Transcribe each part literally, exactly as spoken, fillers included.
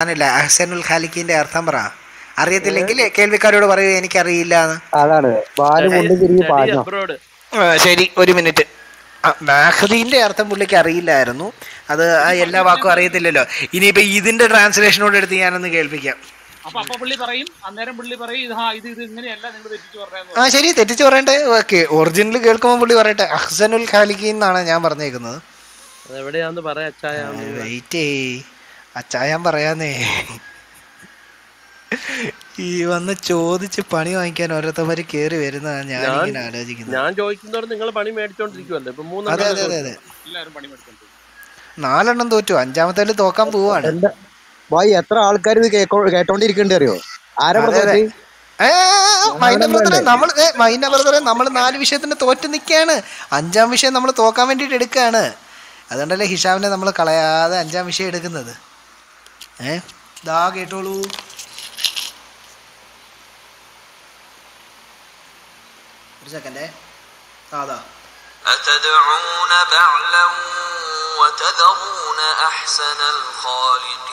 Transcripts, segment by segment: അഹ്സനുൽ ഖാലിഖിന്റെ അർത്ഥം പറ. അറിയത്തില്ലെങ്കിൽ കേൾവിക്കാരോട് പറയൂ എനിക്കറിയില്ല. ശരി, ഒരു മിനിറ്റ്. നാഖദീന്റെ അർത്ഥം പുള്ളിക്ക് അറിയില്ലായിരുന്നു. അത് എല്ലാ വാക്കും അറിയത്തില്ലല്ലോ. ഇനിയിപ്പോ ഇതിന്റെ ട്രാൻസ്ലേഷനോട് എടുത്ത് ഞാനൊന്ന് കേൾപ്പിക്കാം. ആ ശരി, തെറ്റിച്ച് പറയണ്ടേ? ഓക്കെ, ഒറിജിനൽ കേൾക്കുമ്പോൾ പുള്ളി പറയട്ടെ. അഹ്സനുൽ ഖാലിഖി എന്നാണ് ഞാൻ പറഞ്ഞേക്കുന്നത്. അച്ചായാൻ പറയാന്നേ, ഈ വന്ന് ചോദിച്ച് പണി വാങ്ങിക്കാൻ ഓരോരുത്തവര് കേറി വരുന്നതാണ് ഞാൻ ഇങ്ങനെ ആലോചിക്കുന്നത്. അതെ അതെ അതെ അതെ, നാലെണ്ണം തോറ്റു, അഞ്ചാമത്തെ തോക്കാൻ പോവാണ്. ഭായ് എത്ര ആൾക്കാർ ഇത് കേട്ടോണ്ടിരിക്കണ്ടേ അറിയോ? നമ്മള് നാല് വിഷയത്തിന് തോറ്റ് നിക്കാണ്, അഞ്ചാം വിഷയം നമ്മള് തോക്കാൻ വേണ്ടിട്ട് എടുക്കാണ്. അതുകൊണ്ടല്ലേ ഹിഷാമിനെ നമ്മൾ കളയാതെ അഞ്ചാം വിഷയം എടുക്കുന്നത്. ഏ ദാ കേട്ടോളൂ. ഒരു സെക്കൻഡേ. അതാ അതദഊന ബഅലൻ വതദഊന അഹ്സനൽ ഖാലിഖീൻ.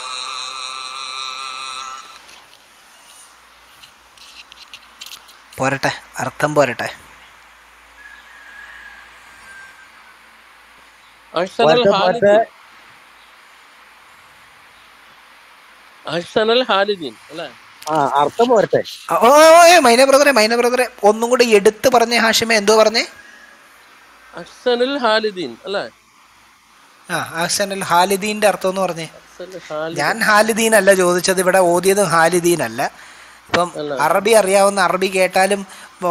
പോരട്ടെ, അർത്ഥം പോരട്ടെ. അഹ്സനൽ ഖാലിഖീൻ, ഒന്നും കൂടെ എടുത്ത് പറഞ്ഞേ ഹാഷിമേ. എന്തോ പറഞ്ഞേ? അഹ്സനുൽ ഹാലിദീൻ അല്ലേ? ആ, അഹ്സനുൽ ഹാലിദീന്റെ അർത്ഥം എന്ന് പറഞ്ഞേ. ഞാൻ ഹാലിദീൻ അല്ല ചോദിച്ചത്, ഇവിടെ ഓതിയതും ഹാലിദീൻ അല്ല. ഇപ്പം അറബി അറിയാവുന്ന, അറബി കേട്ടാലും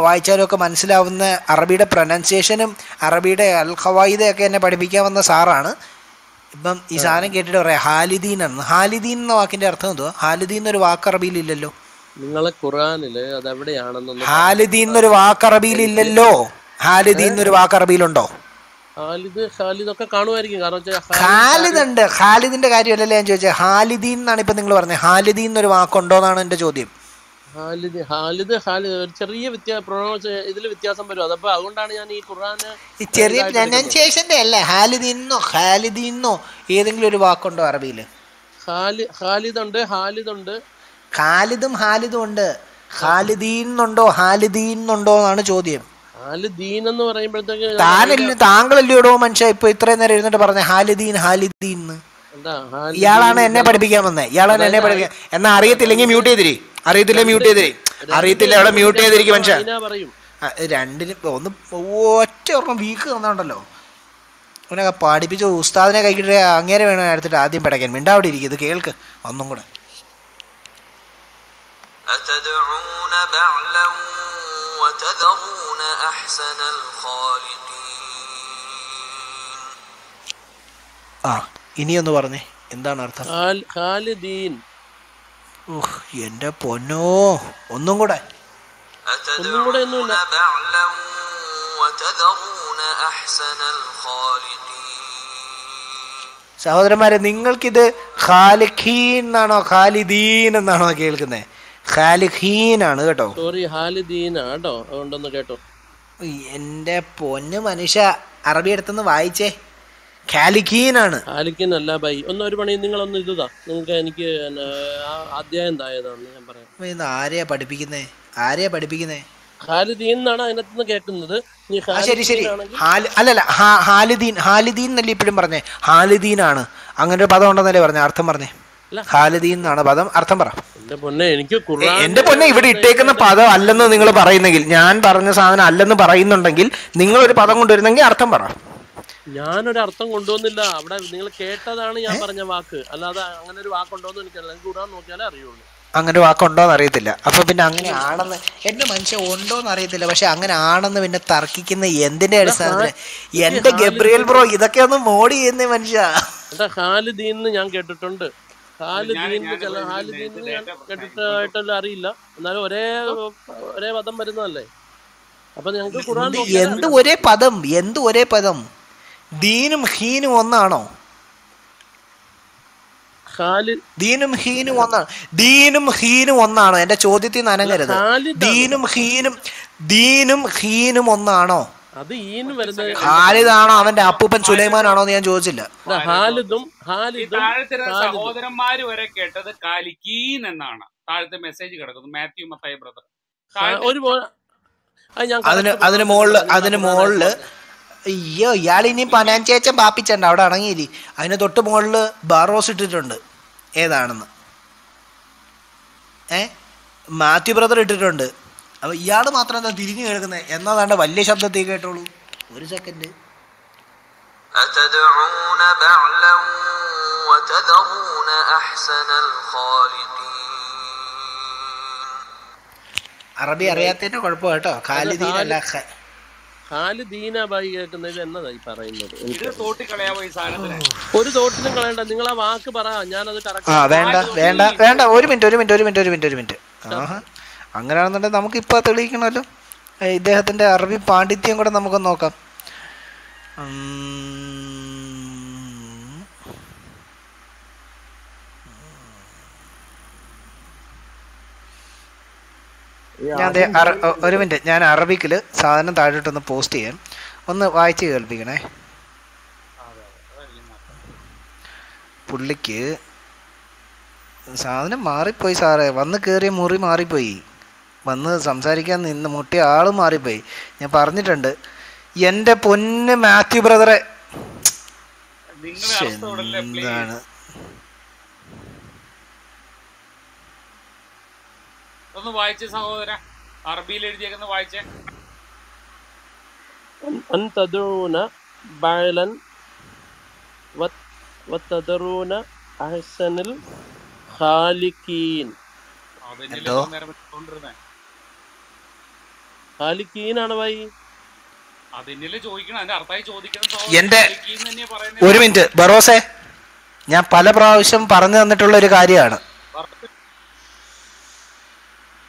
വായിച്ചാലും ഒക്കെ മനസ്സിലാവുന്ന, അറബിയുടെ പ്രൊനൗൺസിയേഷനും അറബിയുടെ അൽ ഖവായിദൊക്കെ എന്നെ പഠിപ്പിക്കാൻ വന്ന സാറാണ്. ഇപ്പം ഈ സാധനം കേട്ടിട്ട് പറയാം ഹാലിദീൻ ആണ്. ഹാലിദീൻ എന്ന വാക്കിന്റെ അർത്ഥം എന്തുവാ? ഹാലിദീൻ എന്നൊരു വാക്ക് അറബിയിൽ ഇല്ലല്ലോ. നിങ്ങളെ ഖുർആനില് അതെവിടെയാണെന്ന്? ഹാലിദീൻ എന്നൊരു വാക്ക് അറബിയിൽ ഇല്ലല്ലോ. ഹാലിദീൻ എന്നൊരു വാക്ക് അറബിയിലുണ്ടോ? ഹാലിദ് ഹാലിദൊക്കെ കാണുമായിരിക്കും. കാരണം ഹാലിദ് ഉണ്ട്. ഹാലിദിന്റെ കാര്യമല്ലല്ലോ ഞാൻ ചോദിച്ചത്. ഹാലിദീൻ എന്നാണ് ഇപ്പൊ നിങ്ങൾ പറഞ്ഞത്. ഹാലിദീൻ എന്നൊരു വാക്കുണ്ടോ എന്നാണ് എന്റെ ചോദ്യം. ഹാലിദ് ഹാലിദ് ഹാലിദ് ചെറിയ ഇതിൽ വ്യത്യാസം വരും. അതപ്പോ അതുകൊണ്ടാണ് ഞാൻ ഈ ഖുർആന് ഈ ചെറിയ പ്രൊനൗൺസിയേഷന്റെ അല്ല, ഹാലിദിന്നോ ഹാലിദിന്നോ ഏതെങ്കിലും ഒരു വാക്കുണ്ടോ അറബിയില്? ഹാലിദുണ്ട്, ഹാലിദുണ്ട്, ഖാലിദും ഹാലിദും ഉണ്ട്. ഹാലിദീന്നുണ്ടോ ഹാലിദീന്നുണ്ടോ എന്നാണ് ചോദ്യം. ഹാലിദീൻ എന്ന് പറയുമ്പോഴത്തേക്ക് താനല്ലേ, താങ്കളല്ലയോടോ മനുഷ്യ ഇപ്പൊ ഇത്രയും നേരം ഇരുന്നിട്ട് പറഞ്ഞ ഹാലിദീൻ ഹാലിദീൻ. ഇയാളാണ് എന്നെ പഠിപ്പിക്കാൻ വന്നത്. ഇയാളാണ് എന്നെ പഠിപ്പിക്കാൻ. എന്നാ അറിയത്തില്ലെങ്കിൽ മ്യൂട്ട് ചെയ്തിരി. അറിയത്തില്ല മ്യൂട്ട് ചെയ്തിരിക്കും. അറിയത്തില്ല അവിടെ മ്യൂട്ട് ചെയ്തിരിക്കും മനുഷ്യൻ. രണ്ടിലും ഒന്ന് ഒറ്റ ഓർമ്മ വീക്ക് തന്നോണ്ടല്ലോ അവനൊക്കെ പാടിപ്പിച്ചു. ഉസ്താദിനെ കൈക്കിട്ട് അങ്ങേരെ വേണം എടുത്തിട്ട് ആദ്യം പിടയ്ക്കാൻ. മിണ്ടാവിടെ ഇരിക്കും, ഇത് കേൾക്ക് ഒന്നും കൂടെ. ആ ഇനിയൊന്ന് പറഞ്ഞേ, എന്താണ് അർത്ഥം? എന്റെ പൊന്നോ, ഒന്നും കൂടെ. സഹോദരന്മാരെ, നിങ്ങൾക്കിത് ഖാലിഖീൻ എന്നാണോ ഖാലിദീൻ എന്നാണോ കേൾക്കുന്നത്? ഖാലിഖീൻ ആണ് കേട്ടോ. സോറി, ഹാലിദീൻ ആട്ടോ. അതുകൊണ്ടൊന്ന് കേട്ടോ. എന്റെ പൊന്ന് മനുഷ്യ, അറബി എടുത്തൊന്ന് വായിച്ചേ. ഖാലിഖീനാണ്. ഖാലിഖീൻ അല്ല ബൈ. ഒന്ന് ഒരു പണി നിങ്ങളൊന്ന് ഇതാ, നിങ്ങൾക്ക് എനിക്ക് അധ്യായം താഴെതാണെന്ന് ഞാൻ പറയാം. ആരെയാ പഠിപ്പിക്കുന്നേ? ആരെയാ പഠിപ്പിക്കുന്നേ? ഖാലിദീൻ എന്നാണ് അതിനകത്ത് നിന്ന് കേൾക്കുന്നത്. ശരി ശരി, അല്ലല്ല ഹാലിദീൻ ഹാലിദീൻ എന്നല്ലേ ഇപ്പോഴും പറഞ്ഞേ? ഹാലിദീൻ ആണ് അങ്ങനെ ഒരു പദം ഉണ്ടെന്നല്ലേ പറഞ്ഞേ? അർത്ഥം പറഞ്ഞേ. ഹാലിദീൻ എന്നാണ് പദം. അർത്ഥം പറ. എന്റെ പൊന്നെ, എനിക്ക് എന്റെ പൊന്നെ ഇവിടെ ഇട്ടേക്കുന്ന പദം അല്ലെന്ന് നിങ്ങൾ പറയുന്നെങ്കിൽ, ഞാൻ പറഞ്ഞ സാധനം അല്ലെന്ന് പറയുന്നുണ്ടെങ്കിൽ, നിങ്ങൾ ഒരു പദം കൊണ്ടുവരുന്നെങ്കിൽ അർത്ഥം പറ. ഞാനൊരർത്ഥം കൊണ്ടുവന്നില്ല അവിടെ, നിങ്ങൾ കേട്ടതാണ് ഞാൻ പറഞ്ഞ വാക്ക്. അല്ലാതെ അങ്ങനെ ഒരു വാക്കുണ്ടോന്ന് എനിക്കറിയില്ല. ഖുർആൻ നോക്കിയാലേ അറിയുള്ളൂ. അങ്ങനെ ഒരു വാക്കുണ്ടോന്ന് അറിയത്തില്ല. അപ്പൊ പിന്നെ അങ്ങനെ ആണെന്ന് എന്റെ മനുഷ്യ ഉണ്ടോന്ന് അറിയത്തില്ല. പക്ഷെ അങ്ങനെ ആണെന്ന് പിന്നെ തർക്കിക്കുന്ന എന്തിന്റെ അടിസ്ഥാനത്തില്? എന്റെ ഗബ്രിയേൽ ബ്രോ, ഇതൊക്കെ ഒന്ന് മോഡി ചെയ്യുന്ന മനുഷ്യ. ഹാലിദീൻ ഞാൻ കേട്ടിട്ടുണ്ട്. ഹാലിദീൻ ഹാലിദീൻ ഞാൻ കേട്ടിട്ടായിട്ടെല്ലാം അറിയില്ല. എന്നാലും ഒരേ ഒരേ പദം വരുന്നതല്ലേ? അപ്പൊ ഞങ്ങൾക്ക് ഖുർആൻ എന്ത് ഒരേ പദം, എന്ത് ഒരേ പദം? ദീനും ഹീനും ഒന്നാണോ? ദീനും ഹീനും ഒന്നാണ്. ദീനും ഹീനും ഒന്നാണോ? എന്റെ ചോദ്യത്തിൽ നനങ്ങരുത്. ദീനും ഹീനും ദീനും ഹീനും ഒന്നാണോ? ഹാലിദാണോ അവന്റെ അപ്പൂപ്പൻ സുലൈമാനാണോ എന്ന് ഞാൻ ചോദിച്ചില്ല. സഹോദരന്മാര് വരെ കേട്ടത് കാലിക്കീൻ എന്നാണ്. താഴത്തെ മെസ്സേജ് കിടക്കുന്നു മാത്യു മത്തായി ബ്രദർ. അതിന് അതിന് മുകളില് അതിന് മുകളില് അയ്യോ ഇയാൾ ഇനി പനാഞ്ചേച്ചൻ പാപ്പിച്ചണ്ട അവിടെ അണങ്ങിയില്ലേ. അതിന് തൊട്ട് മുകളില് ബാറോസ് ഇട്ടിട്ടുണ്ട് ഏതാണെന്ന് ഏ മാത്യു ബ്രദർ ഇട്ടിട്ടുണ്ട്. അപ്പം ഇയാൾ മാത്രം എന്താ തിരിഞ്ഞു കേൾക്കുന്നത് എന്നതാണ്ട് വലിയ ശബ്ദത്തിൽ കേട്ടോളൂ. ഒരു സെക്കൻഡ് അറബി അറിയാത്തതിന്റെ കുഴപ്പം കേട്ടോ. ഖാലിദീനല്ല ഖാലിദീന ബൈ കേൾക്കുന്നത് എന്നതായി പറയുന്നത്. ഒരു തോട്ടിലും കളയണ്ട. നിങ്ങൾ ആ വാക്ക് പറ, ഞാനത് വേണ്ട. ഒരു മിനിറ്റ് ഒരു മിനിറ്റ് ഒരു മിനിറ്റ് ഒരു മിനിറ്റ് ഒരു മിനിറ്റ് അങ്ങനെയാണെന്നുണ്ടെങ്കിൽ നമുക്കിപ്പോൾ തെളിയിക്കണമല്ലോ ഇദ്ദേഹത്തിൻ്റെ അറബി പാണ്ഡിത്യം കൂടെ നമുക്ക് നോക്കാം. ഒരു മിനിറ്റ്, ഞാൻ അറബിക്കിൽ സാധനം താഴോട്ടൊന്ന് പോസ്റ്റ് ചെയ്യാം, ഒന്ന് വായിച്ച് കേൾപ്പിക്കണേ. പുള്ളിക്ക് സാധനം മാറിപ്പോയി സാറേ, വന്ന് കയറിയ മുറി മാറിപ്പോയി, വന്ന് സംസാരിക്കാൻ നിന്ന് മുട്ടിയ ആൾ മാറിപ്പോയി. ഞാൻ പറഞ്ഞിട്ടുണ്ട് എൻ്റെ പൊന്ന് മാത്യു ബ്രദറെ. എന്താണ് ഒന്ന് വായിച്ചേ സഹോദര, അറബിയിൽ എഴുതിയേക്കുന്ന വായിച്ചേ. അന്തദൂന ബൈലൻ വതദറൂന അഹ്സനൽ ഖാലിഖീൻ. അതല്ലേ നേരെ കൊണ്ടിരുന്നേ ഖാലിഖീൻ ആണ് ഭായി. അതിന്നല്ലേ ചോദിക്കണം, അതിന്റെ അർത്ഥമായി ചോദിക്കണം സഹോദര. ഖാലിഖീൻ എന്നേ പറയുന്നത്. ഒരു മിനിറ്റ് ബറോസേ, ഞാൻ പല പ്രാവശ്യം പറഞ്ഞു തന്നിട്ടുള്ള ഒരു കാര്യമാണ്.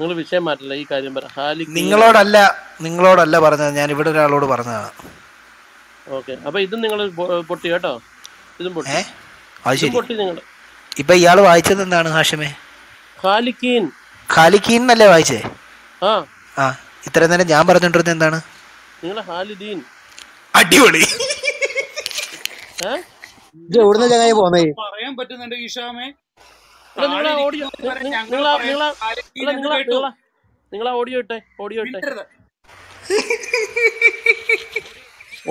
നിങ്ങൾ വിഷയം മാറ്റില്ല, ഈ കാര്യം പറ. നിങ്ങളോടല്ല നിങ്ങളോടല്ല പറഞ്ഞത്, ഞാൻ ഇവിടെ ഒരാളോട് പറഞ്ഞതാണ്. ഓക്കെ, അപ്പൊ ഇതും നിങ്ങൾ പൊട്ടി കേട്ടോ, ഇതും പൊട്ടി. നിങ്ങൾ ഇപ്പൊ ഇയാള് വായിച്ചത് എന്താണ് ഹാഷിമേ? ഖാലിഖീൻ. ഖാലിഖീൻ എന്നല്ലേ വായിച്ചേ? ആ ആ ഇത്രയും നേരം ഞാൻ പറഞ്ഞോണ്ടിരുന്നത് എന്താണ്? നിങ്ങളെ ഹാലിദീൻ. അടിപൊളി. പറയാൻ പറ്റുന്നുണ്ട് ഈശോമേ. നിങ്ങളാ ഓഡിയോ ഇട്ടെ, ഓഡിയോ ഇട്ടെ,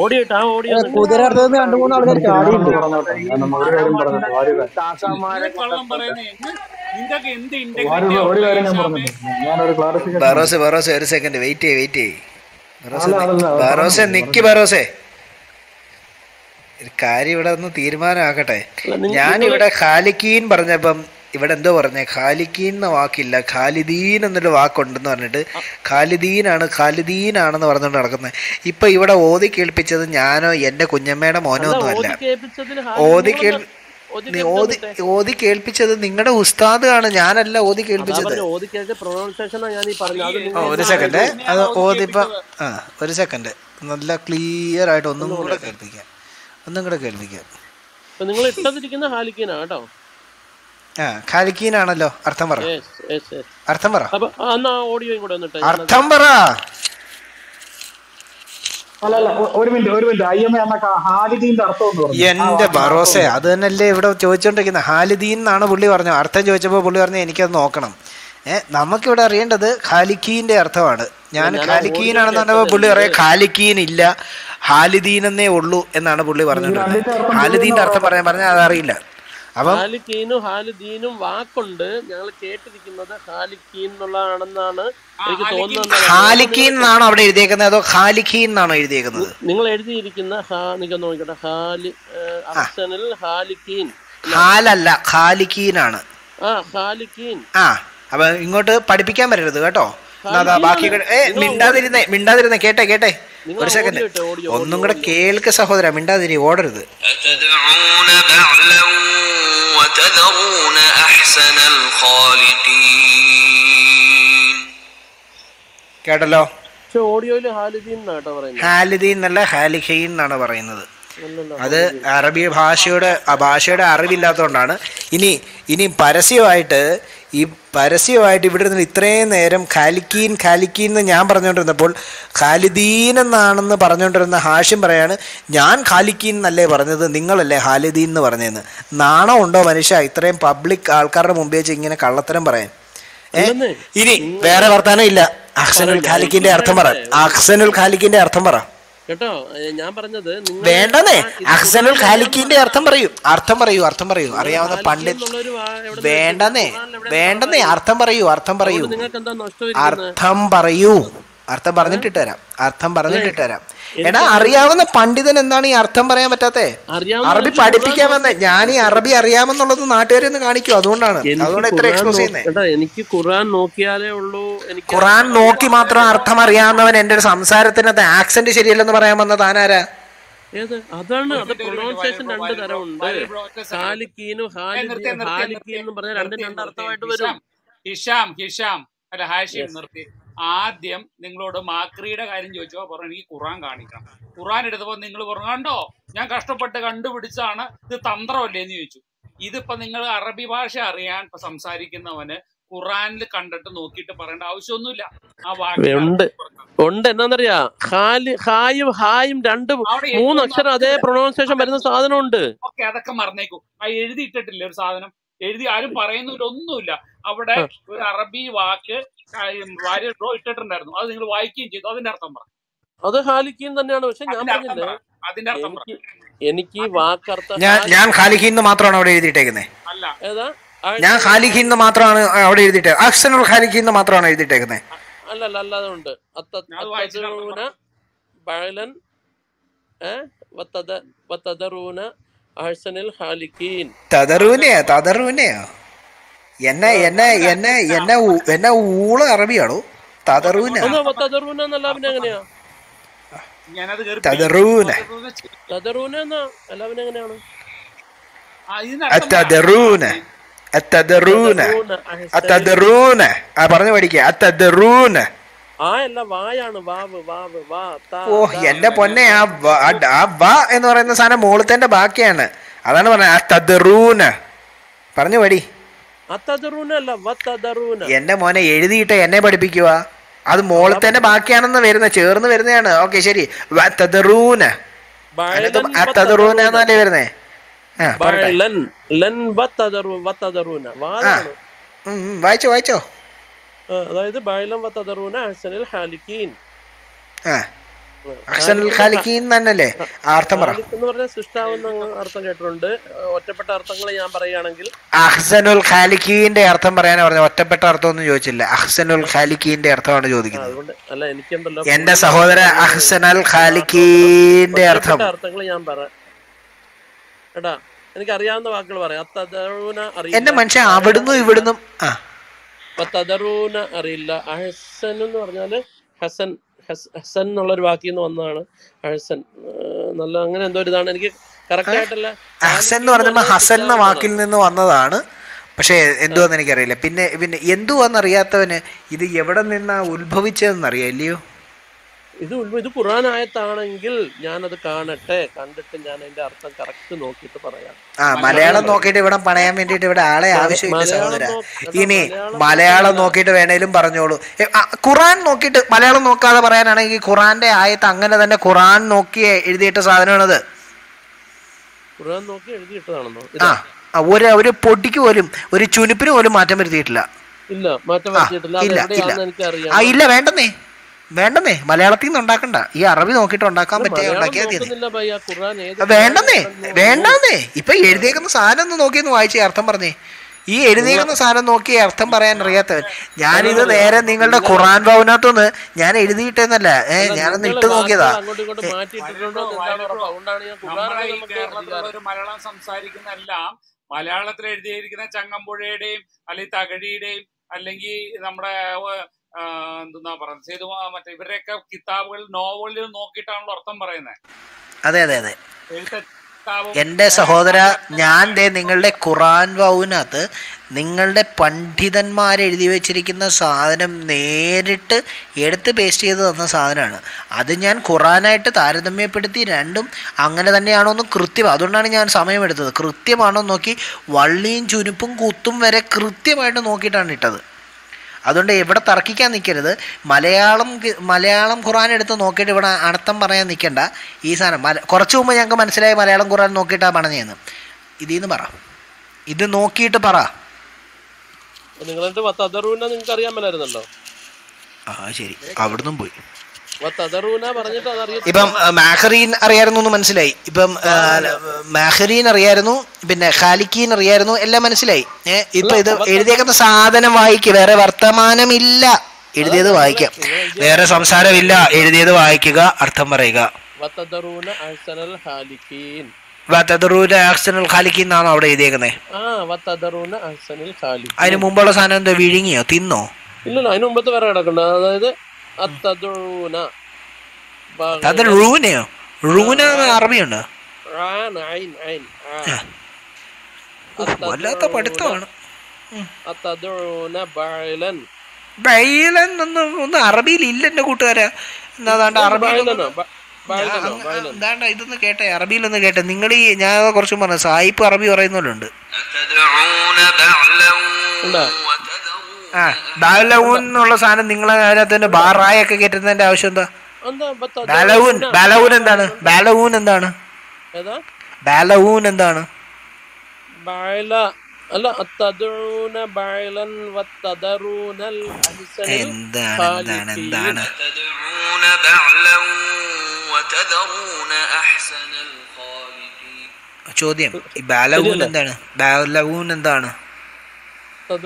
ഓഡിയോ ഇട്ടാ ഓഡിയോ. രണ്ടു മൂന്ന് ആൾക്കാർ ബറോസെ ബറോസെ ഒരു സെക്കൻഡ് വെയിറ്റ് ചെയ്യ് വെയിറ്റ് ചെയ്യ് ബറോസെ നിക്ക് ബറോസെ. ഒരു കാര്യം ഇവിടെ ഒന്ന് തീരുമാനമാക്കട്ടെ. ഞാനിവിടെ ഖാലിഖീൻ പറഞ്ഞപ്പം ഇവിടെ എന്തോ പറഞ്ഞേ, ഖാലിഖീൻ എന്ന വാക്കില്ല, ഖാലിദീൻ എന്നൊരു വാക്കുണ്ടെന്ന് പറഞ്ഞിട്ട് ഖാലിദീനാണ് ഖാലിദീനാണെന്ന് പറഞ്ഞുകൊണ്ട് നടക്കുന്നത്. ഇപ്പൊ ഇവിടെ ഓതി കേൾപ്പിച്ചത് ഞാനോ എന്റെ കുഞ്ഞമ്മയുടെ മോനോ ഒന്നും അല്ല. ഓതി കേൾപ്പി ഓതി ഓതി കേൾപ്പിച്ചത് നിങ്ങളുടെ ഉസ്താദ് ആണ്, ഞാനല്ല ഓതി കേൾപ്പിച്ചത്. ഒരു സെക്കൻഡ്, അത് ഓതിപ്പ ആ ഒരു സെക്കൻഡ് നല്ല ക്ലിയർ ആയിട്ട് ഒന്നും കൂടെ കേൾപ്പിക്കാം, ഒന്നും കൂടെ കേൾപ്പിക്കാം. ആ ഖാലിഖീൻ ആണല്ലോ അർത്ഥം പറ, അർത്ഥം പറ, അർത്ഥം പറ. എന്റെ ബറോസെ അത് തന്നെയല്ലേ ഇവിടെ ചോദിച്ചോണ്ടിരിക്കുന്നത്. ഖാലിദീൻ എന്നാണ് പുള്ളി പറഞ്ഞത്. അർത്ഥം ചോദിച്ചപ്പോൾ പുള്ളി പറഞ്ഞു എനിക്കത് നോക്കണം. ഏഹ് നമുക്കിവിടെ അറിയേണ്ടത് ഖാലിഖീന്റെ അർത്ഥമാണ്. ഞാൻ ഖാലിഖീൻ ആണെന്ന് പറഞ്ഞപ്പോൾ പുള്ളി പറയാം ഖാലിഖീൻ ഇല്ല, ഖാലിദീൻ എന്നേ ഉള്ളൂ എന്നാണ് പുള്ളി പറഞ്ഞിട്ടുള്ളത്. ഖാലിദീന്റെ അർത്ഥം പറയാൻ പറഞ്ഞാൽ അതറിയില്ല. അപ്പം ഖാലിഖീനും ഖാലിദീനും വാക്കുണ്ട്, ഞങ്ങൾ കേട്ടിരിക്കുന്നത് ഖാലിഖീൻ എന്നുള്ളതാണെന്നാണ് എനിക്ക് തോന്നുന്നത്. ഖാലിഖീൻ എന്നാണോ അവിടെ എഴുതിയേക്കുന്നത് അതോ ഖാലിഖീൻ എന്നാണോ എഴുതിയേക്കുന്നത്? നിങ്ങൾ എഴുതിയിരിക്കുന്ന നിങ്ങൾ നോക്കട്ടെ, ഖാലി അഫ്സനിൽ ഖാലിഖീൻ ഖാലല്ല ഖാലിഖീൻ ആണ്. ആ ഖാലിഖീൻ. ആ അപ്പൊ ഇങ്ങോട്ട് പഠിപ്പിക്കാൻ വരരുത് കേട്ടോ. ബാക്കി ഏ മിണ്ടാതിരുന്നേ മിണ്ടാതിരുന്നേ കേട്ടെ കേട്ടെ ഒരു സെക്കൻഡ് ഒന്നും കൂടെ കേൾക്ക് സഹോദര മിണ്ടാതിരി ഓടരുത്. കേട്ടല്ലോ, ഹാലിദീൻ എന്നല്ല ഹാലിഖീൻ എന്നാണ് പറയുന്നത്. അത് അറബി ഭാഷയുടെ ഭാഷയുടെ അറിവില്ലാത്തതുകൊണ്ടാണ്. ഇനി ഇനി പരസ്യമായിട്ട് ഈ പരസ്യമായിട്ട് ഇവിടെ നിന്ന് ഇത്രയും നേരം ഖാലിക്കീൻ ഖാലിക്കീൻ എന്ന് ഞാൻ പറഞ്ഞുകൊണ്ടിരുന്നപ്പോൾ ഖാലിദീൻ എന്നാണെന്ന് പറഞ്ഞുകൊണ്ടിരുന്ന ഹാഷിം പറയാണ്, ഞാൻ ഖാലിക്കീൻ എന്നല്ലേ പറഞ്ഞത്, നിങ്ങളല്ലേ ഹാലിദീൻ എന്ന് പറഞ്ഞതെന്ന്. നാണം ഉണ്ടോ മനുഷ്യ ഇത്രയും പബ്ലിക് ആൾക്കാരുടെ മുമ്പ് വെച്ച് ഇങ്ങനെ കള്ളത്തരം പറയാൻ? ഏഹ് ഇനി വേറെ വർത്താനം ഇല്ല. അഹ്സനുൽ ഖാലിക്കിന്റെ അർത്ഥം പറ, അഹ്സനുൽ ഖാലിക്കിന്റെ അർത്ഥം പറ കേട്ടോ. ഞാൻ പറഞ്ഞത് വേണ്ടേ, അഹ്സനുൽ ഖാലിക്കിന്റെ അർത്ഥം പറയൂ, അർത്ഥം പറയൂ, അർത്ഥം പറയൂ. അറിയാവുന്ന പണ്ഡിത് വേണ്ടേ വേണ്ടേ അർത്ഥം പറയൂ, അർത്ഥം പറയൂ, അർത്ഥം പറയൂ. അർത്ഥം പറഞ്ഞിട്ടിട്ട് തരാം, അർത്ഥം പറഞ്ഞിട്ടിട്ട് തരാം. എടാ അറിയാവുന്ന പണ്ഡിതൻ എന്താണ് ഈ അർത്ഥം പറയാൻ പറ്റാത്തേ? അറബി പഠിപ്പിക്കാൻ വന്നേ. ഞാൻ ഈ അറബി അറിയാമെന്നുള്ളത് നാട്ടുകാരെ ഒന്ന് കാണിക്കൂ, അതുകൊണ്ടാണ് അതുകൊണ്ടാണ് ഇത്ര എക്സ്പോസ് ചെയ്യുന്നത്. എനിക്ക് ഖുർആൻ നോക്കിയാലേ ഉള്ളൂ. ഖുർആൻ നോക്കി മാത്രം അർത്ഥം അറിയാവുന്നവൻ എന്റെ ഒരു സംസാരത്തിനകത്ത് ആക്സെന്റ് ശരിയല്ലെന്ന് പറയാൻ വന്നത് താനാരാ? അതാണ് അത്. പ്രൊണൗൺസിയേഷൻ രണ്ട് തരമുണ്ട്. ഹാലിഖീനും ഹാലിഖീനും ഹാലിഖീനും പറഞ്ഞ രണ്ടും രണ്ട് അർത്ഥമായിട്ട് വരും. ഹിഷാം ഹിഷാം അല്ല ഹാഷിം നിർത്തി. ആദ്യം നിങ്ങളോട് മാക്രിയുടെ കാര്യം ചോദിച്ചപ്പോൾ പറഞ്ഞു എനിക്ക് ഖുർആൻ കാണിക്കണം. ഖുർആൻ എടുത്തപ്പോൾ നിങ്ങൾ പറഞ്ഞു കണ്ടോ ഞാൻ കഷ്ടപ്പെട്ട് കണ്ടുപിടിച്ചാണ്, ഇത് തന്ത്രമല്ലേ എന്ന് ചോദിച്ചു. ഇതിപ്പോ നിങ്ങൾ അറബി ഭാഷ അറിയാൻ ഇപ്പൊ സംസാരിക്കുന്നവന് ഖുർആനിൽ കണ്ടിട്ട് നോക്കിയിട്ട് പറയേണ്ട ആവശ്യമൊന്നുമില്ല. ആ വാക്കുണ്ട് എന്താന്നറിയാ, ഹായും ഹായും രണ്ട് മൂന്ന് അക്ഷരം അതേ പ്രൊണൗൺസിയേഷൻ വരുന്ന സാധനമുണ്ട്. ഓക്കെ, അതൊക്കെ മറന്നേക്കും. ആ എഴുതിയിട്ടിട്ടില്ല ഒരു സാധനം, എഴുതി ആരും പറയുന്നൊന്നുമില്ല. അവിടെ ഒരു അറബി വാക്ക് ഇട്ടിട്ടുണ്ടായിരുന്നു, അത് നിങ്ങൾ വായിക്കുകയും ചെയ്തു. അതിന്റെ അർത്ഥം പറഞ്ഞു, അത് ഹാലിഖീൻ തന്നെയാണ്. പക്ഷെ ഞാൻ പറഞ്ഞില്ലേ അതിന്റെ അർത്ഥം എനിക്ക് വാക്കർത്ഥം ഞാൻ ഹാലിഖീൻ മാത്രമാണ് അവിടെ എഴുതിയിട്ടേക്കുന്നത്. അല്ല ഏതാ ഞാൻ ഹാലിഖീൻ മാത്രമാണ് അവിടെ എഴുതിയിട്ട് അഹ്സനുൽ ഹാലിഖീൻ മാത്രമാണ് എഴുതിയിട്ടേക്കുന്നത്. അല്ലല്ല അല്ലാതെ ഉണ്ട് ബഴലൻ ൂള അറബിയാണോ? പറഞ്ഞു പഠിക്കുക. ഓഹ് എന്റെ പൊന്നെ, ആ വ എന്ന് പറയുന്ന സാധനം മോളത്തെ ബാക്കിയാണ്. അതാണ് പറഞ്ഞത്, പറഞ്ഞു പടി. എന്റെ മോനെ എഴുതിയിട്ട് എന്നെ പഠിപ്പിക്കുക. അത് മോളത്തെ ബാക്കിയാണെന്ന് വരുന്ന ചേർന്ന് വരുന്നതാണ്. ഓക്കെ ശരി, എന്നല്ലേ വരുന്നേ? വായിച്ചോ വായിച്ചോ. അതായത് ഒറ്റപ്പെട്ട അർത്ഥങ്ങൾ ഞാൻ പറയുകയാണെങ്കിൽ അഹ്സനുൽ ഖാലിഖീന്റെ അർത്ഥം പറയാനാ പറഞ്ഞത്. ഒറ്റപ്പെട്ട അർത്ഥം ഒന്നും ചോദിച്ചില്ല, അഹ്സനുൽ ഖാലിഖീന്റെ അർത്ഥമാണ് ചോദിക്കുന്നത്. അല്ല എനിക്കെന്തല്ലോ എന്റെ സഹോദര, അഹ്സനുൽ ഖാലിഖീന്റെ അർത്ഥം അർത്ഥങ്ങൾ ഞാൻ പറയാം കേട്ടാ. എനിക്ക് അറിയാവുന്ന വാക്കുകൾ പറയാം എന്റെ മനുഷ്യൻ. അവിടുന്ന് ഇവിടുന്നും അറിയില്ല. അഹ്സൻ എന്ന് പറഞ്ഞാല് ഹസൻ ഹസൻ എന്നുള്ളൊരു വാക്കിൽ നിന്ന് വന്നതാണ് അഹ്സൻ. നല്ല അങ്ങനെ എന്തോ ഒരു ഇതാണ്, എനിക്ക് കറക്റ്റ് ആയിട്ടല്ല. അഹ്സൻ എന്ന് പറഞ്ഞാൽ ഹസൻ എന്ന വാക്കിൽ നിന്ന് വന്നതാണ്, പക്ഷെ എന്തുവാന്ന് എനിക്കറിയില്ല. പിന്നെ പിന്നെ എന്തുവാന്നറിയാത്തവന് ഇത് എവിടെ നിന്നാ ഉത്ഭവിച്ചതെന്നറിയാല്ലയോ. ഇത് ഇത് ഖുർആൻ ആയത്താണെങ്കിൽ ഞാനത് കാണട്ടെ, കണ്ടിട്ട് ഞാൻ അതിന്റെ അർത്ഥം കറക്റ്റ് നോക്കിയിട്ട് പറയാം. ആ മലയാളം നോക്കിയിട്ട് ഇവിടെ പറയാൻ വേണ്ടിയിട്ട് ഇവിടെ ആളെ ആവശ്യമില്ല സഹോദര. ഇനി മലയാളം നോക്കിയിട്ട് വേണേലും പറഞ്ഞോളൂ. ഖുർആൻ നോക്കിയിട്ട് മലയാളം നോക്കാതെ പറയാനാണെങ്കിൽ ഖുർആന്റെ ആയത്ത് അങ്ങനെ തന്നെ ഖുർആൻ നോക്കി എഴുതിയിട്ട സാധനമാണത്. ഖുർആൻ നോക്കി എഴുതിയിട്ടതാണെന്നോ? ആ ഒരു ഒരു പൊടിക്ക് പോലും ഒരു ചുനിപ്പിന് പോലും മാറ്റം വരുത്തിയിട്ടില്ല. ഇല്ല മാറ്റം വരുത്തിയിട്ടില്ല. ആ ഇല്ല വേണ്ടെന്നേ വേണ്ടേ, മലയാളത്തിൽ നിന്ന് ഉണ്ടാക്കണ്ട. ഈ അറബി നോക്കിട്ട് ഉണ്ടാക്കാൻ പറ്റിയ ഉണ്ടാക്കിയാൽ വേണ്ടേ വേണ്ടേ. ഇപ്പൊ എഴുതിയേക്കുന്ന സാധനം ഒന്ന് നോക്കിയെന്ന് വായിച്ചേ അർത്ഥം പറഞ്ഞേ. ഈ എഴുതിയേക്കുന്ന സാധനം നോക്കി അർത്ഥം പറയാൻ അറിയാത്തവൻ. ഞാനിത് നേരെ നിങ്ങളുടെ ഖുർആൻ ഭവനകത്തുനിന്ന് ഞാൻ എഴുതിയിട്ടെന്നല്ല, ഏഹ് ഞാനൊന്ന് ഇട്ട് നോക്കിയതാ. മലയാളം സംസാരിക്കുന്ന എല്ലാം മലയാളത്തിൽ എഴുതിയിരിക്കുന്ന ചങ്ങമ്പുഴയുടെയും അല്ലെങ്കിൽ തകഴിയുടെയും അല്ലെങ്കിൽ നമ്മുടെ എന്താ പറയുന്നത് സേതുമാ മറ്റേ ഇവരുടെയൊക്കെ കിതാബുകളിൽ നോവലിൽ നോക്കിയിട്ടാണല്ലോ അർത്ഥം പറയുന്നത്. അതെ അതെ അതെ എന്റെ സഹോദര, ഞാൻ ദേ നിങ്ങളുടെ ഖുറാൻ വൗനത്ത് നിങ്ങളുടെ പണ്ഡിതന്മാരെഴുതി വെച്ചിരിക്കുന്ന സാധനം നേരിട്ട് എടുത്ത് പേസ്റ്റ് ചെയ്ത് തന്ന സാധനമാണ് അത്. ഞാൻ ഖുറാനായിട്ട് താരതമ്യപ്പെടുത്തി രണ്ടും അങ്ങനെ തന്നെയാണോ എന്ന് കൃത്യം, അതുകൊണ്ടാണ് ഞാൻ സമയമെടുത്തത്, കൃത്യമാണോ നോക്കി വള്ളിയും ചുരുപ്പും കുത്തും വരെ കൃത്യമായിട്ട് നോക്കിയിട്ടാണ് ഇട്ടത്. അതുകൊണ്ട് ഇവിടെ തർക്കിക്കാൻ നിൽക്കരുത്. മലയാളം മലയാളം ഖുറാൻ എടുത്ത് നോക്കിയിട്ട് ഇവിടെ അർത്ഥം പറയാൻ നിൽക്കണ്ട. ഈ സാധനം കുറച്ച് മുമ്പ് ഞങ്ങൾക്ക് മനസ്സിലായി മലയാളം ഖുറാൻ നോക്കിയിട്ടാണ് പറഞ്ഞതെന്ന്. ഇതിന്ന് പറ, ഇത് നോക്കിയിട്ട് പറ. ആ ശരി, അവിടുന്ന് പോയി. ഇപ്പം മാഹറീൻ അറിയായിരുന്നു എന്ന് മനസ്സിലായി, ഇപ്പം മാഹറീൻ അറിയായിരുന്നു, പിന്നെ ഖാലിഖീൻ അറിയായിരുന്നു, എല്ലാം മനസ്സിലായി. ഏഹ് ഇപ്പൊ ഇത് എഴുതിയേക്കുന്ന സാധനം വായിക്കുക, വേറെ വർത്തമാനമില്ല, എഴുതിയത് വായിക്കാം, വേറെ സംസാരമില്ല, എഴുതിയത് വായിക്കുക, അർത്ഥം പറയുക. ാണോ അവിടെ എഴുതിയേക്കുന്നേ? അതിന് മുമ്പുള്ള സാധനം എന്തോ വിഴുങ്ങിയോ തിന്നോ? ഇല്ലല്ലോ, അതിന് മുമ്പത്തെ വേറെ കിടക്കണ്ട. അതായത് അറബിയുണ്ട്, വല്ലാത്ത പഠിത്തമാണ്. ഒന്നും അറബിയിൽ ഇല്ല എന്റെ കൂട്ടുകാരാ. എന്നാതാണ്ട് അറബിയിലാണ് ഇതൊന്ന് കേട്ടെ, അറബിയിൽ ഒന്ന് കേട്ടെ നിങ്ങൾ. ഈ ഞാൻ കുറച്ചും പറഞ്ഞു സായിപ്പ് അറബി പറയുന്നവരുണ്ട്. ആ ബാലവൂൻ എന്നുള്ള സാധനം നിങ്ങൾ അതിനകത്ത് ബാറായൊക്കെ കയറ്റുന്നതിന്റെ ആവശ്യം എന്താ? ബാലവൂൻ ബാലവൂൻ എന്താണ്? ബാലവൂൻ എന്താണ്? ബാലവൂൻ എന്താണ്? എന്താണ് എന്താണ്? ചോദ്യം, ബാലവൂൻ എന്താണ്? ബാലവൂൻ എന്താണ്? അത്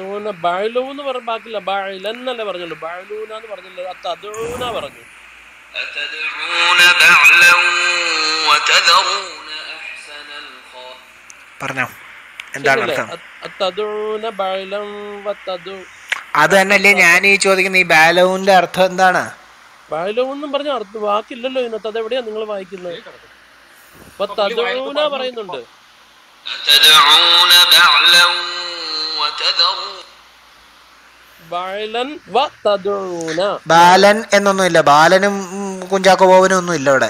തന്നെയല്ലേ ഞാൻ ഈ ചോദിക്കുന്നത്. ഈ ബാലവൂന്റെ അർത്ഥം എന്താണ്? ബാലവൂന്നും പറഞ്ഞ അർത്ഥം വാക്കില്ലല്ലോ ഇതിനകത്ത്. അതെവിടെയാ നിങ്ങൾ വായിക്കുന്നത്? പറയുന്നുണ്ട് ബാലൻ എന്നൊന്നുമില്ല, ബാലനും കുഞ്ചാക്കോ ബോബനും ഒന്നും ഇല്ല ഇവിടെ.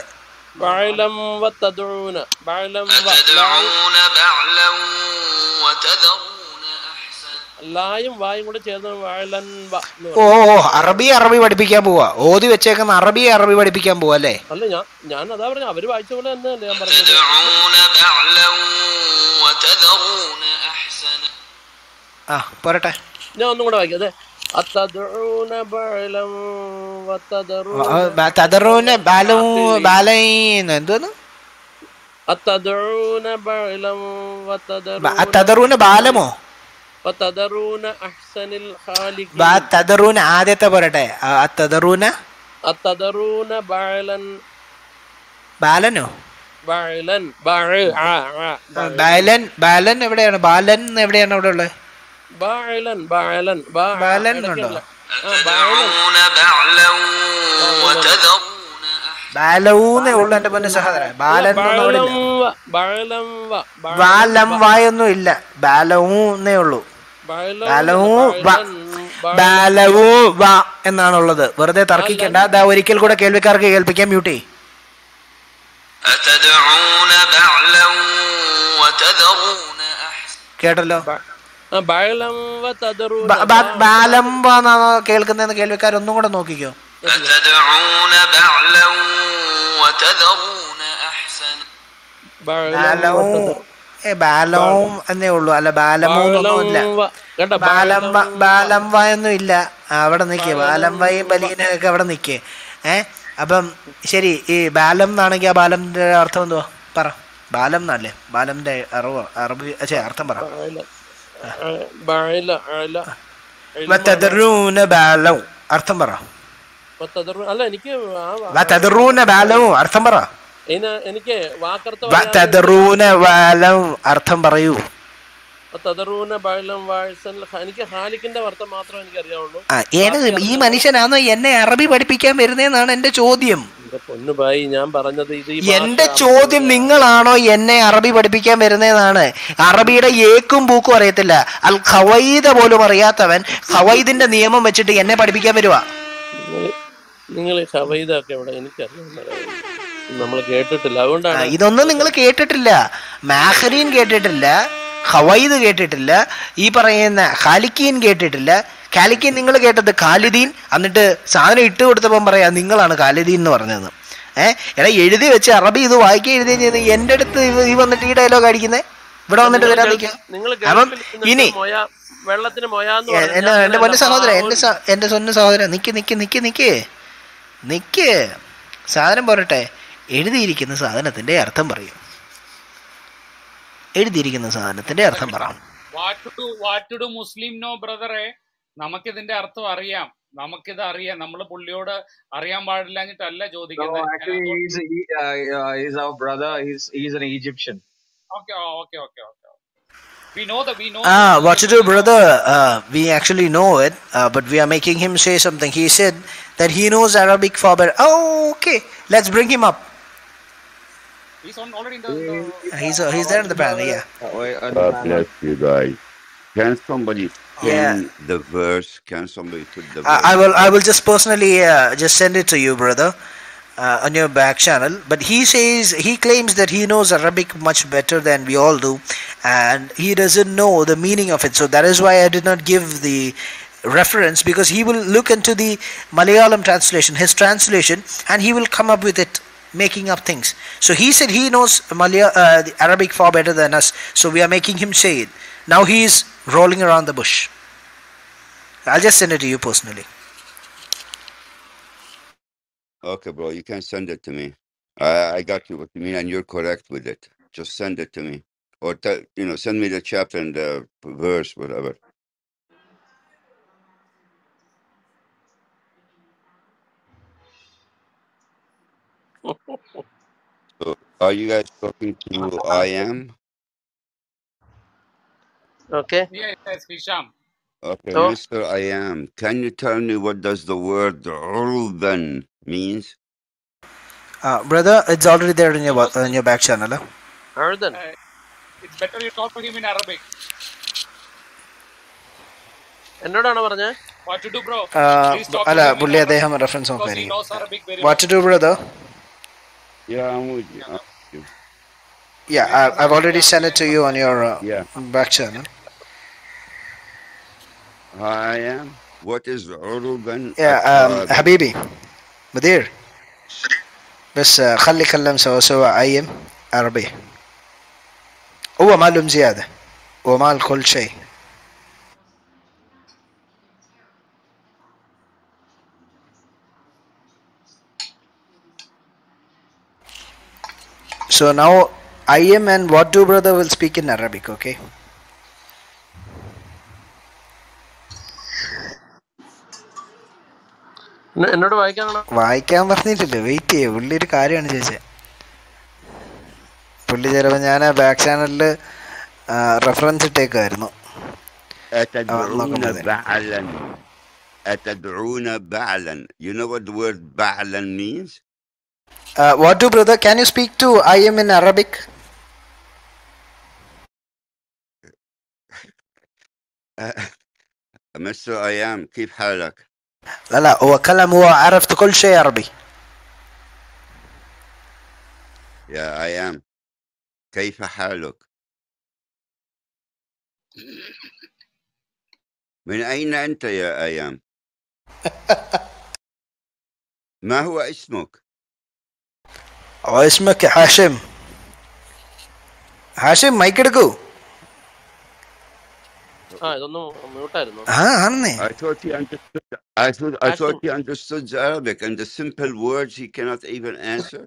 ഓ അറബി അറബി പഠിപ്പിക്കാൻ പോവാ, ഓതി വെച്ചേക്കുന്ന അറബി അറബി പഠിപ്പിക്കാൻ പോവാ അല്ലേ? അല്ല, ഞാൻ ഞാൻ അതാ പറഞ്ഞ അവര് വായിച്ച പോലെ തന്നെയല്ലേ ഞാൻ പറഞ്ഞത്. ഞാൻ ഒന്നും കൂടെ വായിക്കത്. ബാലമോ ആദ്യത്തെ പോരട്ടെ. ബാലനോ ബാലൻ ബാലൻ എവിടെയാണ്? ബാലൻ എവിടെയാണ് അവിടെ ഉള്ളത്? ൊന്നും ഇല്ല, ബാലവൂന്നേ ഉള്ളൂ. എന്നാണുള്ളത്. വെറുതെ തർക്കിക്കണ്ട. അതാ ഒരിക്കൽ കൂടെ കേൾവിക്കാർക്ക് കേൾപ്പിക്കാം. മ്യൂട്ടി കേട്ടല്ലോ. കേൾക്കുന്ന കേൾവിക്കാർ ഒന്നും കൂടെ നോക്കിക്കോ. ബാലവും എന്നേ ഉള്ളു, അല്ല ബാലമൂന്നൊന്നുമില്ല, ബാലം വായൊന്നും ഇല്ല. അവിടെ നിക്കേ, ബാലം വായും ബലീനൊക്കെ അവിടെ നിക്കേ. ഏഹ് അപ്പം ശരി. ഈ ബാലം എന്നാണെങ്കിൽ ആ ബാലന്റെ അർത്ഥം എന്തുവാ പറ? ബാലം എന്നല്ലേ ബാലന്റെ അറിവ് അറബി ചേ അർത്ഥം പറ. അർത്ഥം പറ. അല്ല എനിക്ക് അർത്ഥം പറ. എനിക്ക് അർത്ഥം പറയൂ. ഈ മനുഷ്യനാണോ എന്നെ അറബി പഠിപ്പിക്കാൻ വരുന്നതെന്നാണ് എന്റെ ചോദ്യം. എന്റെ ചോദ്യം നിങ്ങളാണോ എന്നെ അറബി പഠിപ്പിക്കാൻ വരുന്നതെന്നാണ്. അറബിയുടെ ഏക്കും പൂക്കും അറിയത്തില്ല, അൽ ഖവൈദ പോലും അറിയാത്തവൻ ഖവൈദിന്റെ നിയമം വെച്ചിട്ട് എന്നെ പഠിപ്പിക്കാൻ വരുവാ. നിങ്ങൾ കേട്ടിട്ടില്ല, അതുകൊണ്ടാണ്. ഇതൊന്നും നിങ്ങൾ കേട്ടിട്ടില്ല, മാഹരീൻ കേട്ടിട്ടില്ല, ഖവൈദ് കേട്ടിട്ടില്ല, ഈ പറയുന്ന ഖാലിക്കീൻ കേട്ടിട്ടില്ല. ഖാലിക്കീൻ നിങ്ങൾ കേട്ടത് ഖാലിദീൻ, എന്നിട്ട് സാധനം ഇട്ട് കൊടുത്തപ്പം പറയാ നിങ്ങളാണ് ഖാലിദീൻ എന്ന് പറഞ്ഞത്. ഏഹ് എടാ എഴുതി വെച്ച് അറബി ഇത് വായിക്കുക എഴുതി ചെയ്ത് എന്റെ അടുത്ത് ഈ വന്നിട്ട് ഈ ഡയലോഗ് അടിക്കുന്നത് ഇവിടെ വന്നിട്ട് വരാതിരിക്കാം. ഇനി എന്നാ എന്റെ പൊന്ന സഹോദര എന്റെ എന്റെ സ്വന്തം സഹോദര നിക്ക് നിക്ക് നിക്ക് നിക്ക് നിക്ക് സാധനം പറയട്ടെ. എഴുതിയിരിക്കുന്ന സാധനത്തിന്റെ അർത്ഥം പറയും, എഴുതിയിരിക്കുന്ന സാധനത്തിന്റെ അർത്ഥം പറയാം. മുസ്ലിം നോ ബ്രദറെ, നമുക്കിതിന്റെ അർത്ഥം അറിയാം, നമുക്കിത് അറിയാം, നമ്മള് പുള്ളിയോട് അറിയാൻ പാടില്ല ചോദിക്കുന്നത്. We know that we know. Ah, what to do, brother? Uh, we actually know it, uh, but we are making him say something. He said that he knows Arabic far better. Oh, okay. Let's bring him up. He's on already in the. Uh, he's uh, he's there in the panel. Yeah. God bless you guys. Can somebody pin yeah. the verse? Can somebody put the verse? I, I will. I will just personally uh, just send it to you, brother, uh, on your back channel. But he says he claims that he knows Arabic much better than we all do. And he doesn't know the meaning of it, so that is why I did not give the reference, because he will look into the Malayalam translation, his translation, and he will come up with it, making up things. So he said he knows Malaya, uh, the Arabic far better than us, so we are making him say it. Now he is rolling around the bush. I'll just send it to you personally. Okay, bro, you can send it to me. I, I got you what you mean, and you're correct with it. Just send it to me. Or you know, send me the chapter and the verse, whatever. So, are you guys talking to I am? Okay. Yes, yes, Hisham. Okay, so, Mister I am. Can you tell me what does the word Urban means? Uh, brother, it's already there in your in your back channel. Huh? Urban. Uh, It's better you talk to him in Arabic. Enodana parney what to do bro ala bulli adheham reference okkanirikku what to do brother yeah I'm with you. Yeah, I, I've already sent it to you on your uh, yeah. back channel. I am what is urban yeah um, habibi madir bas khalli kallam sawa sawa I am arabi هو ما لهم زيادة وما لكل شيء. So now I am and what do brother will speak in Arabic, okay? എന്നോട് വായിക്കാനാണോ? വായിക്കാൻ പറഞ്ഞിട്ടില്ല, wait ചെയ്യ, ഉള്ളൊരു കാര്യമാണ് ചേച്ചി. പുള്ളി ചിലപ്പോൾ ഞാൻ ആ ബാക്ക് ചാനലിൽ റെഫറൻസ് ഇട്ടേക്കായിരുന്നു. What to brother can you speak to I am in Arabic? Mister I am കീഫ് ഹാലക് لا هو كلام هو عرفت كل شيء عربي. يا I am كيف حالك؟ من أين أنت يا أيام؟ ما هو اسمك؟ اسمك هاشم. هاشم مايك എടുക്കൂ. I don't know. I thought he understood. I thought I thought he understood Arabic and the simple words he cannot even answer.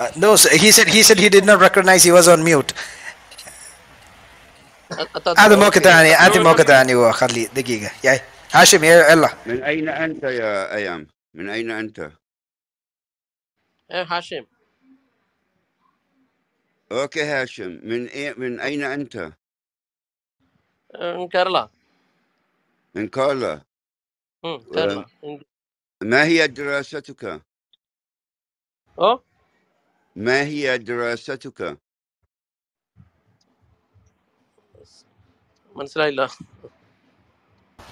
Uh, no, sir. He said. He said he did not recognize. He was on mute. هذا مو كتاني. أنت مو كتاني وخلي دقيقة. يا هاشم يا الله. من أين أنت يا أيام؟ من أين أنت؟ هاشم. أوكي هاشم. من أين من أين أنت؟ in Kerala. In Kerala. Hmm, Kerala. ما هي دراستك؟ أو؟ ما هي دراستك؟ من سلايلا.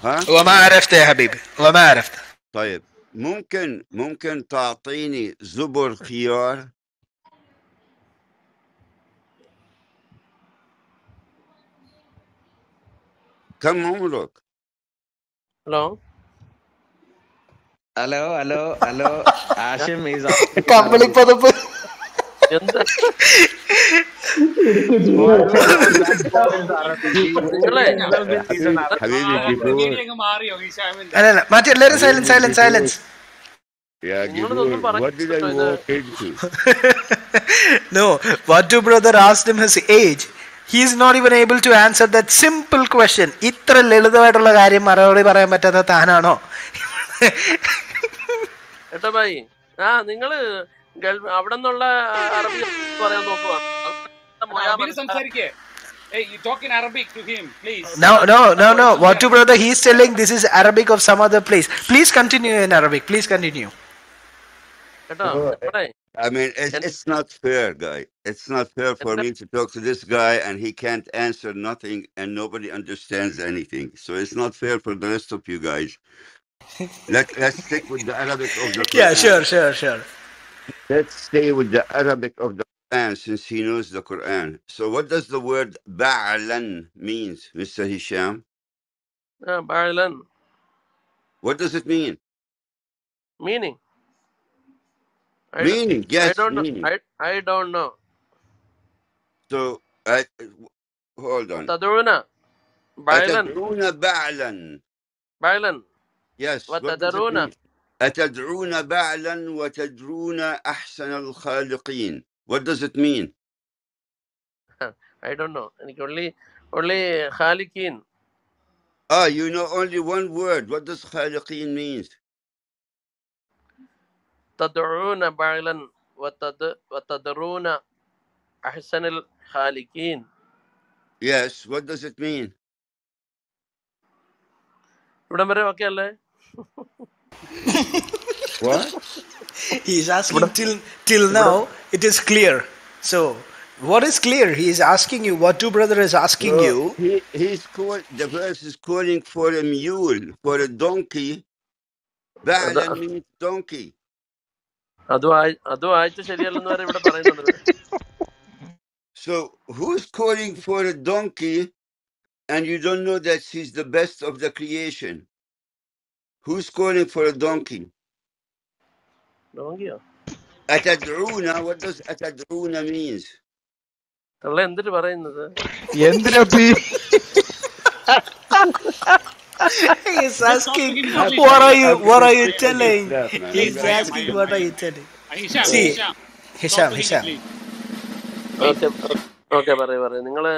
ها؟ والله ما عرفت يا حبيبي، والله ما عرفت. طيب، ممكن ممكن تعطيني زبر خيار؟ كم عمرك؟ الو الو الو الو هاشم ايز كملي بضب حبيبي silence silence silence Yeah, Gabriel, what did I walk into? No, what your brother asked him his age. He is not even able to answer that simple question. ഇത്ര ലളിതമായിട്ടുള്ള കാര്യം മറുപടി പറയാൻ പറ്റാത്ത താനാണോ? ഏട്ടാ ഭായി, ആ നിങ്ങൾ അവിടെന്നുള്ള അറബി പറയാൻ നോക്കുക. അറബി സംസാരിക്കേ. Hey, you talk in Arabic to him, please. No, no, no, no. What your brother, he is telling this is Arabic of some other place. Please continue in Arabic. Please continue. ഏട്ടാ, പറയ്. I mean, it's, it's not fair, guy. It's not fair for me to talk to this guy and he can't answer nothing and nobody understands anything. So it's not fair for the rest of you guys. Let, let's stick with the Arabic of the Quran. Yeah, sure, sure, sure. Let's stay with the Arabic of the Quran since he knows the Quran. So what does the word ba'lan means, Mister Hisham? Yeah, ba'lan. What does it mean? Meaning. I meaning, don't, yes, I don't meaning. know. I, I don't know. So, I, hold on. Tadruna. Ba'lan. Atadruna ba'lan. Ba'lan. Yes. What Atadruna. Atadruna ba'lan wa tadruna ahsan al-khaliqeen. What does it mean? I don't know. Only, only khaliqeen. Ah, you know only one word. What does khaliqeen mean? تدعون بعلا وتدرون أحسن الخالقين. Yes, what does it mean? What? He's asking till till now it is clear. So what is clear? He is asking you. What two brother is asking no, you? He he's call, the verse is calling for a mule, for a donkey. بعلا means donkey. So who's calling for a donkey and you don't know that he's the best of the creation? Who's calling for a donkey? Donkey. Atadruna, what does Atadruna means? He's asking, what are you, what are you telling? He's asking, what are you telling? See, Hisham, Hisham. Okay, okay, bari, bari. Ningale,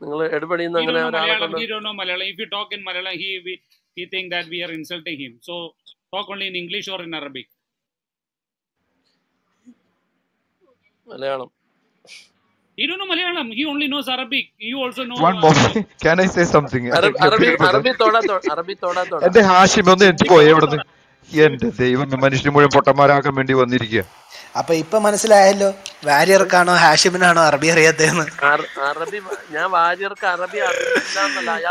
ningale. Everybody in Malayalam, he don't know Malayalam. If you talk in Malayalam, he we, he think that we are insulting him. So talk only in English or in Arabic. Malayalam. He don't know Malayalam. He only knows Arabic. You also know. One more. Uh, Can I say something? Arabic, Arabic, Arabic, thoda thoda. Arabic, thoda thoda. And the Hashim, and the boy, everything. He and the even the Manish, more important. My account, many one did it. Appa, Ippa Manasila hello. Warrior Kano Hashim na no Arabic area the man. Arabic. I warrior ka Arabic.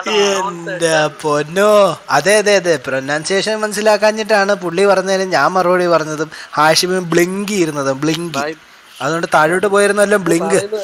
And the boy no. Adhe adhe adhe. Pronunciation Manasila kani ta ana pulli varne ne. I am arori varne. Hashim blingy irna. Blingy. I don't know. Taru to boy irna. Blingy.